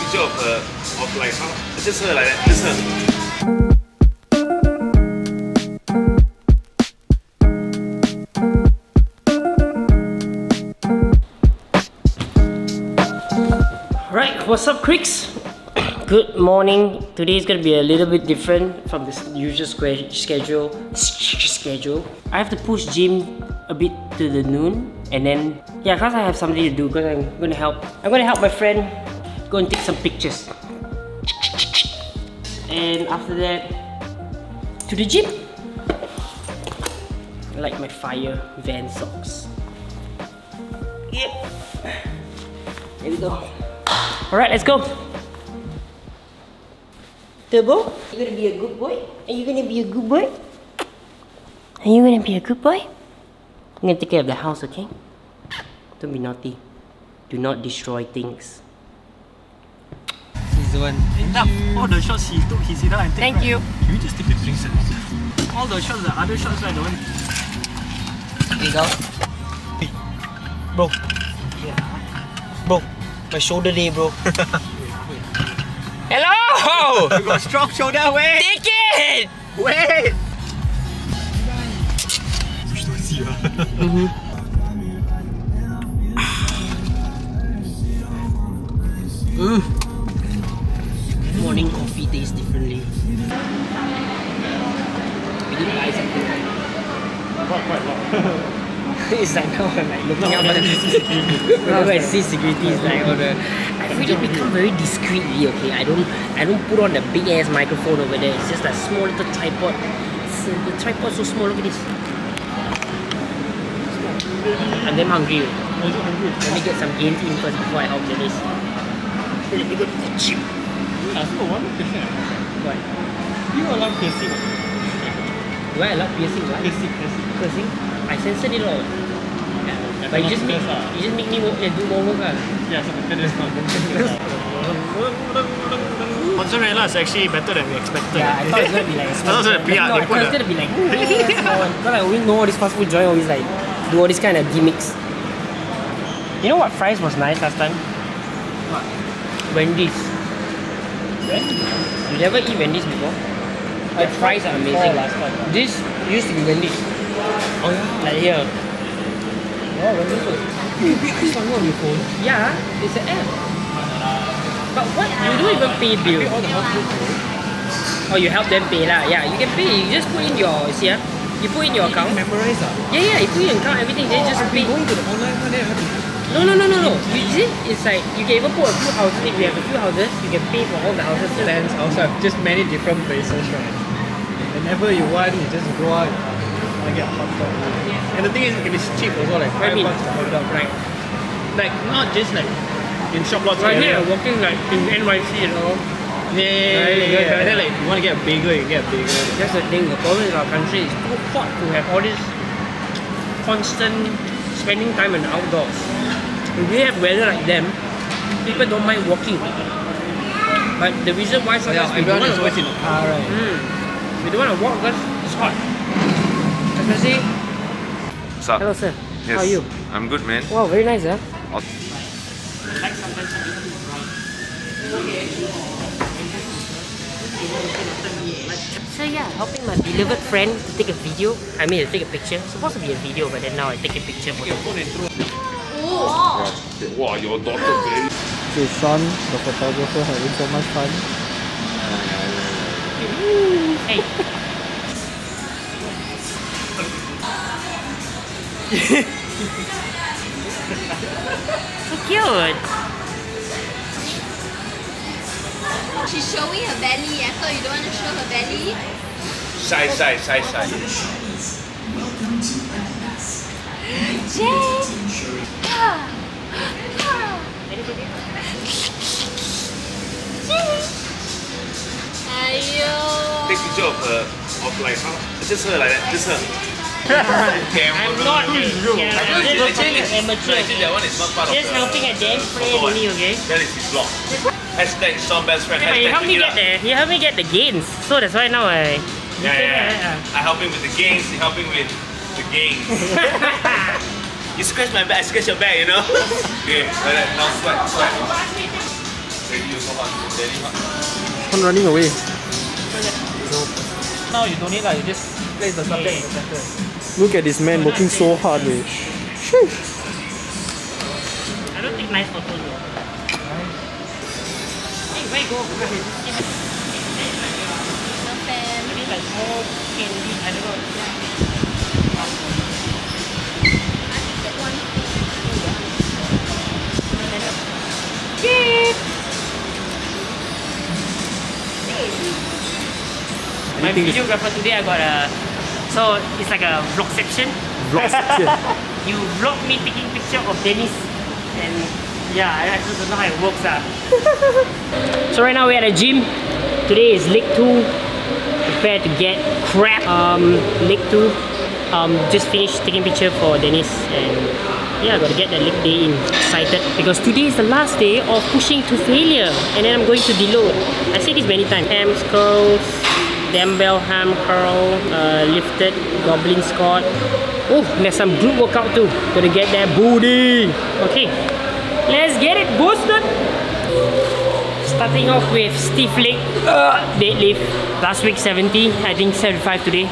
picture of her, of like how, just her like that, just her. Right, what's up, creeks? Good morning. Today is gonna be a little bit different from the usual schedule. I have to push gym a bit to the noon, and then yeah, cause I have something to do. Cause I'm gonna help my friend go and take some pictures, and after that, to the gym. I like my Fire Van socks. Yep. There we go. All right, let's go. Turbo, you're gonna be a good boy? Are you gonna be a good boy? Are you gonna be a good boy? I'm gonna take care of the house, okay? Don't be naughty. Do not destroy things. He's the one. Enough. All the shots he took, he's enough and take. Thank you. Can we just take the drinks and all the shots, the other shots, right? The one. Here you go. Hey. Bro. Yeah. Bro. My shoulder day, bro. Hello! You got a strong shoulder, wait! Take it! Wait! Morning coffee tastes differently. You didn't buy something, right? Quite long. It's like now I'm like looking up at the security is like on the... I've really become very discreetly, okay? I don't put on the big ass microphone over there. It's just a small little tripod. It's, the tripod's so small, look at this. I'm damn hungry. Let me get some gain in first before I help Dennis. Let me go to the gym. I still have one question. What? Do you allow piercing? Do I allow piercing? What? Piercing? I censored it all. Yeah, but you just make me work, do more work. Yeah, so that's not good. Mozzarella is actually better than we expected. Yeah, I thought it was going to be like... I thought it was going to be like... We know all this fast food joint always like... do all this kind of gimmicks. You know what fries was nice last time? What? Wendy's. Wendy's? You never eat Wendy's before? The fries are amazing. Last time. This used to be Wendy's. Oh yeah? Like here. Oh, when this was... You download your phone? Yeah, it's an app. But what? You don't even pay bill. I pay all the hospitals. Oh, you help them pay lah. Yeah, you can pay. You just put in your... See ah? You put in your account. You memorize ah? Yeah, you put in your account, everything. Then just pay. Going to the online one there. No. You see? It's like... You can even put a few houses. If you have a few houses, you can pay for all the houses. Plans also have just many different places, right? Whenever you want, you just go out. I get a hot dog. And the thing is, it is cheap also, like 5 bucks a hot dog. Right. Like, not just like in shop lots. Right here, walking like in NYC and all. Yeah. And then like, you want to get a bagel, you get a bagel. That's the thing, the problem in our country is too hot to have all this constant spending time in outdoors. If we have weather like them, people don't mind walking. But the reason why sometimes we don't want to walk in the car, right? We don't want to walk because it's hot. Merci. What's up? Hello sir, yes. How are you? I'm good, man. Wow, very nice, huh? So yeah, helping my beloved friend to take a video. I mean, to take a picture. It's supposed to be a video, but then now I take a picture for them. Oh! Wow, your daughter baby. So Shawn, the photographer, having so much fun. Hey! So cute! She's showing her belly. I thought you don't want to show her belly. Shy. Jade! Take picture of her, of like how? Just her like that, just her. I'm not really rude. Actually, that one is not part of the... Just helping a dance friend only, okay? That is his vlog. Hashtag Shawn best friend. Yeah, you helped me get the gains. So that's why now I... Yeah. I help him with the gains, you help him with the gains. You scratch my back, I scratch your back, you know? Okay, like that. Now sweat. I'm running away. Now you don't need that, you just place the subject in the center. Look at this man working so hard. Eh. I don't think nice photos though. Hey, where you go? Maybe like more candy, I don't know. I think that one is good. My videographer today, I got a... So, it's like a vlog section. Vlog section? You vlog me taking picture of Dennis. And yeah, I just don't know how it works. So right now we're at a gym. Today is leg 2. Prepare to get crap. Leg 2. Just finished taking picture for Dennis. And yeah, I got to get that leg day in. Excited. Because today is the last day of pushing to failure. And then I'm going to deload. I said this many times. Hams, curls. Dumbbell, ham curl, lifted, goblin squat. Oh, there's some group workout too. Gotta get that booty. Okay, let's get it boosted. Starting off with stiff leg deadlift. Last week 70, I think 75 today.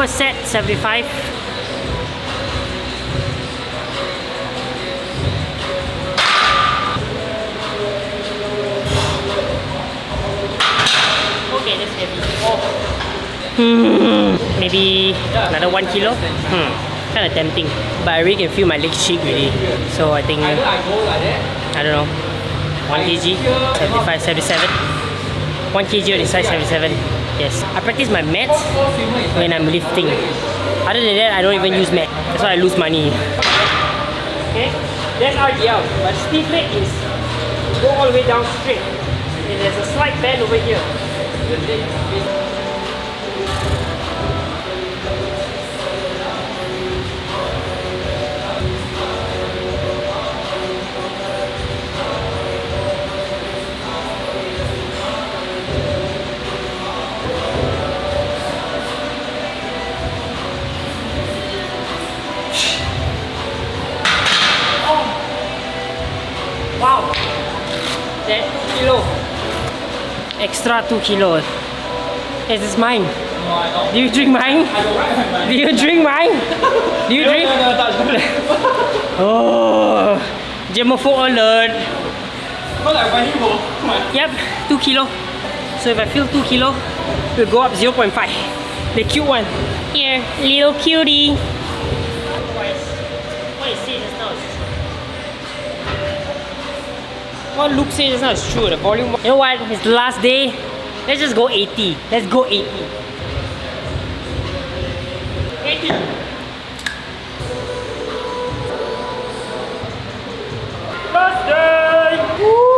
First set 75. Okay, that's heavy. Oh. Maybe another 1 kilo. Kind of tempting, but I really can feel my legs shake really. So I think I don't know. 1 kg, 75, 77. 1 kg on the size 77. Yes, I practice my mats when I'm lifting. Other than that, I don't even use mats. That's why I lose money. Okay, that's RDL. But stiff leg is go all the way down straight. And there's a slight bend over here. Wow, that 2 kilo. Extra 2 kilos. Is this mine? No, I don't. Do you drink mine? I don't like mine. Do you drink mine? Do you drink? No, oh, germaphobe alert. Yep, 2 kilo. So if I feel 2 kilo, we'll go up 0.5. The cute one. Here, little cutie. What is it? It's not. What Luke says is not true, the volume. You know what? It's the last day. Let's just go 80. Let's go 80. 80. Last day! Woo!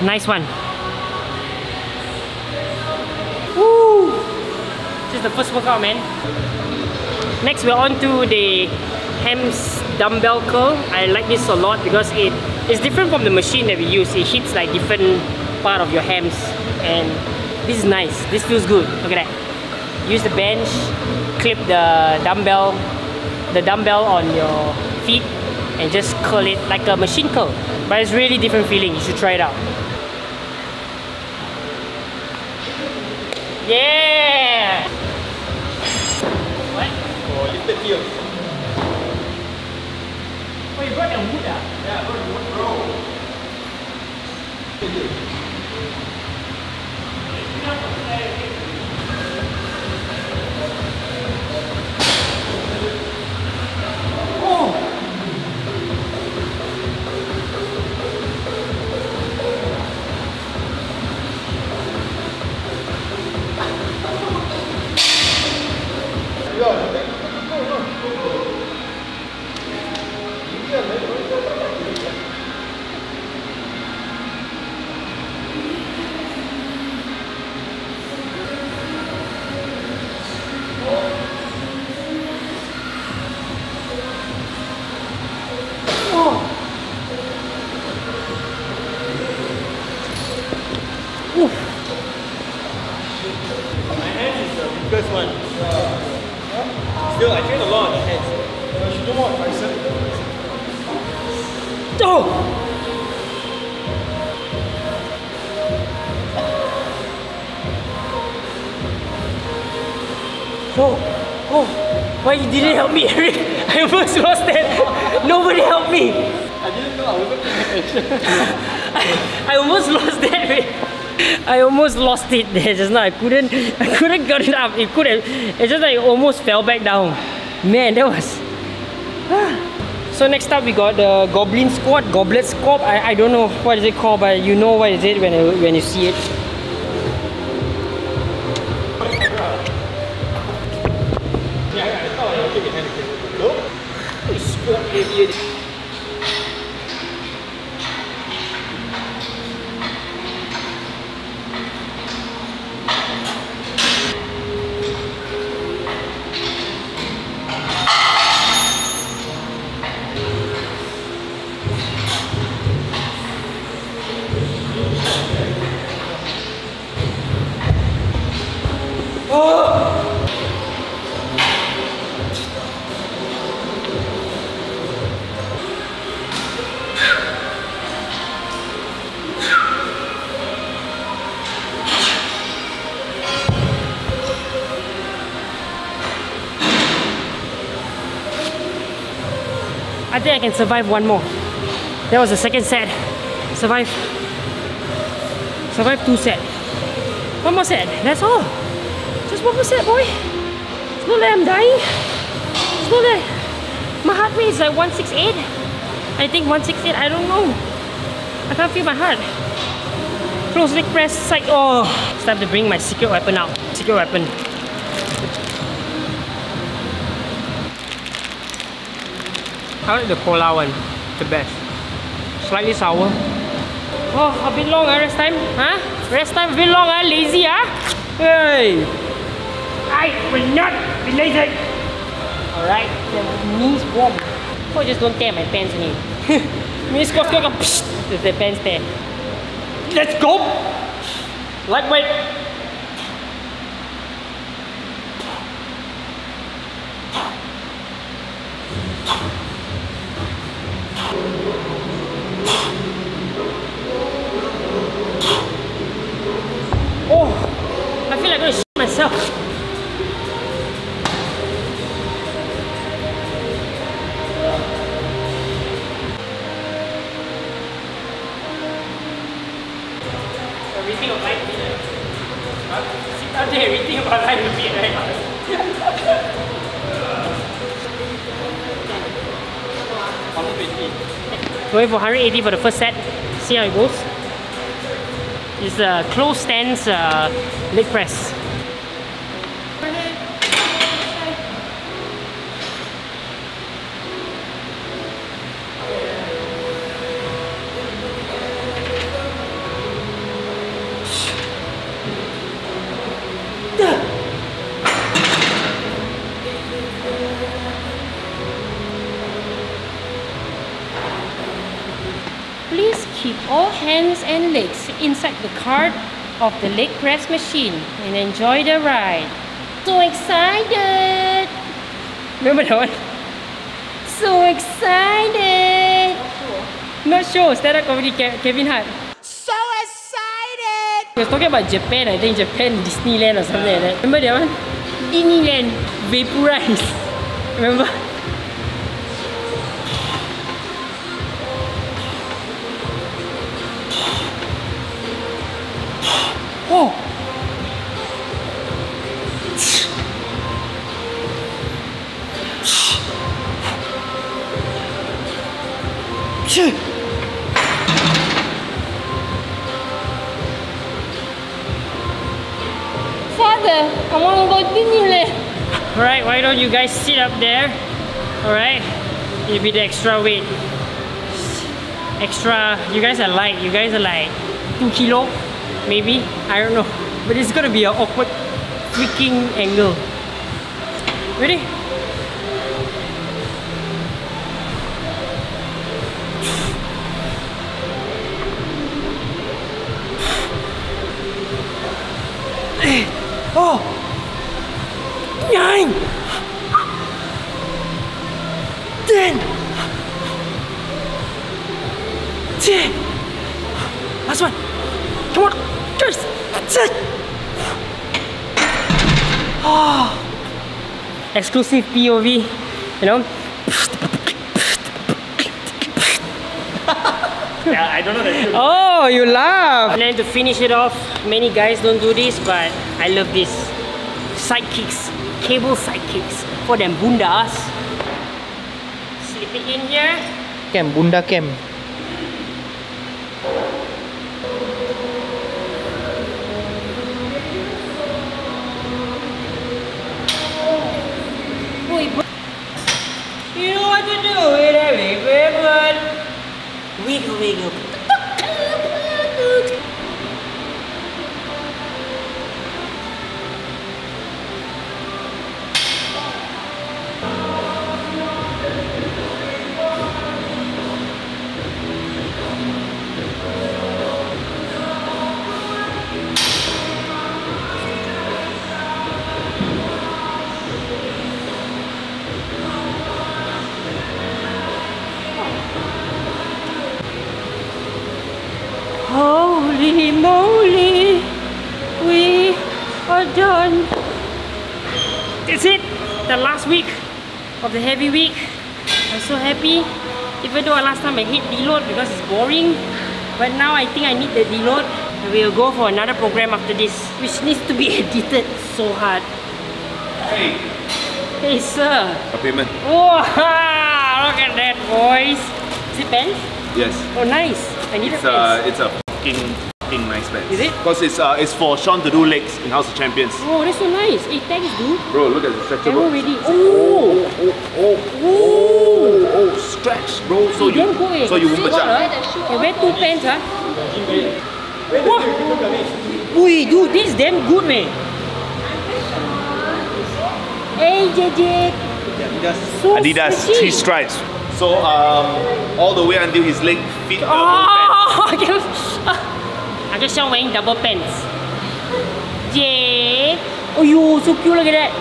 Nice one. Woo! This is the first workout, man. Next, we're on to the hams dumbbell curl. I like this a lot because it is different from the machine that we use. It hits like different part of your hams, and this is nice. This feels good. Look at that. Use the bench, clip the dumbbell on your feet, and just curl it like a machine curl. But it's really different feeling. You should try it out. Yeah! What? Oh, lift the heel. Oh, you brought the wood, ah? Yeah, I brought the wood, bro. Oh! Oh! Oh, oh, why you didn't help me, Eric? I almost lost that. Nobody helped me. I didn't know I wasn't paying attention. I almost lost that, mate. I almost lost it there just now. I couldn't get it up. It couldn't. It's just like it almost fell back down. Man, that was. So next up we got the Goblin Squad, Goblet Squad. I don't know what is it called, but you know what is it when you see it. I think I can survive one more. That was the second set. Survive two sets. One more set, that's all. Just one more set, boy. It's not that I'm dying. It's not that. My heart rate is like 168. I think 168, I don't know. I can't feel my heart. Close leg press, side. Oh, it's time to bring my secret weapon out. Secret weapon. I like the cola one, the best. Slightly sour. Oh, a bit long rest time, huh? Rest time a bit long, lazy, huh? Hey! I will not be lazy! Alright, the knees warm. Oh, just don't tear my pants here. Knees go, the pants tear. Let's go! Lightweight! Going for 180 for the first set. See how it goes. It's a close stance leg press. And legs inside the cart of the leg press machine and enjoy the ride. So excited! Remember that one? So excited! Not sure. Stand-up comedy Kevin Hart. So excited! He was talking about Japan, I think Japan, Disneyland or something like that. Remember that one? Disneyland. Vaporize. Remember? Oh! Father, I want to go Disneyland. Alright, why don't you guys sit up there? Alright, it'll be the extra weight. Extra, you guys are like 2 kilo. Maybe, I don't know, but it's gonna be an awkward freaking angle. Ready? Oh! Nine! 10! That's it. Last one. Come on. Guys. That's it. Oh. Exclusive POV. You know? Yeah, I don't know that. Oh, you laugh. And then to finish it off, many guys don't do this, but I love this. Side kicks. Cable side kicks. For them bundas. Slip it in here. Cam, bunda cam. You know what to do with every weapon. Wiggle, wiggle. Holy moly, we are done. That's it, the last week of the heavy week. I'm so happy, even though last time I hate deload because it's boring, but now I think I need the deload. We'll go for another program after this, which needs to be edited so hard. Hey, hey sir. A payment. Oh, look at that, boys. Is it pants? Yes. Oh, nice. I need it's a fucking nice pants. Is it? Because it's for Shawn to do legs in House of Champions. Oh, that's so nice. Hey, thanks, dude. Bro, look at the stretchable. Already. Oh, oh, oh, oh, oh, stretch, bro. So you, won't right? You wear two pants, huh? What? Ui, dude, this is damn good, man. Hey, Jade. Adidas. So Adidas, stretchy. 3 stripes. So all the way until his leg fit. I'm just wearing double pants. Jade. Oh, you so cute, look at that.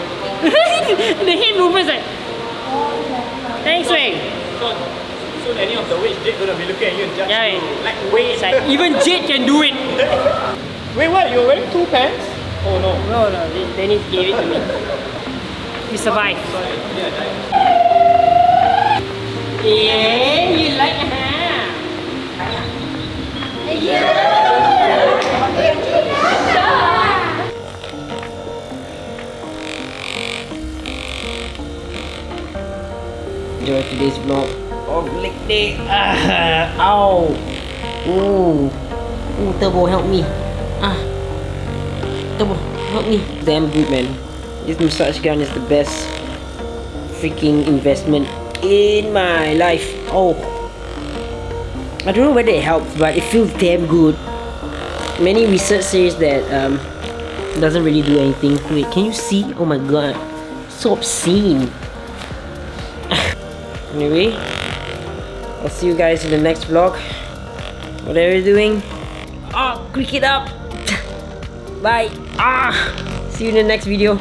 The head movement is like. Thanks, Wei. So any of the weights, Jade gonna be looking at you and judge you. Like weights. Like, even Jade can do it. Wait, what? You're wearing 2 pants? Oh no. No, no. Dennis gave it to me. We survived. Sorry. Yeah, yeah, you like it, huh? Enjoy today's vlog of leg day. Ow! Ooh. Ooh, Turbo, help me. Turbo, help me. Damn good, man. This massage gun is the best freaking investment in my life. Oh, I don't know whether it helps, but it feels damn good. Many research says that it doesn't really do anything. Wait, can you see? Oh my god, so obscene. Anyway, I'll see you guys in the next vlog. Whatever you're doing, quick it up. Bye. See you in the next video.